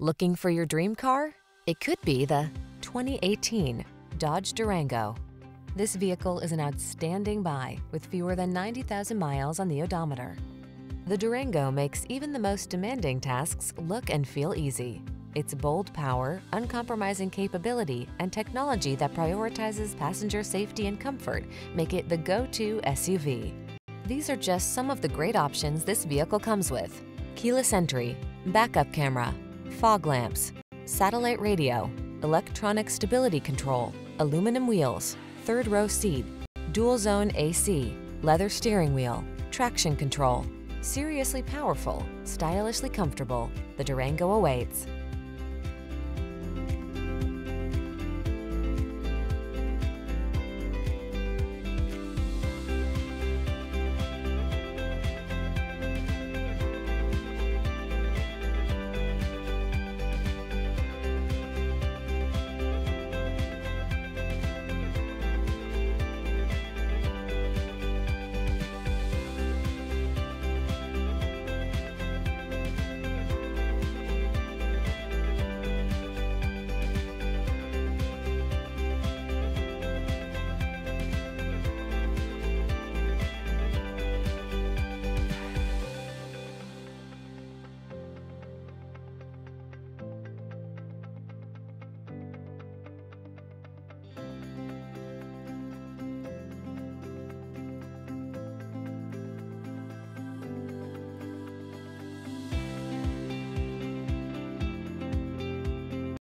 Looking for your dream car? It could be the 2018 Dodge Durango. This vehicle is an outstanding buy with fewer than 90,000 miles on the odometer. The Durango makes even the most demanding tasks look and feel easy. Its bold power, uncompromising capability, and technology that prioritizes passenger safety and comfort make it the go-to SUV. These are just some of the great options this vehicle comes with: keyless entry, backup camera, fog lamps, satellite radio, electronic stability control, aluminum wheels, third row seat, dual zone AC, leather steering wheel, traction control. Seriously powerful, stylishly comfortable. The Durango awaits.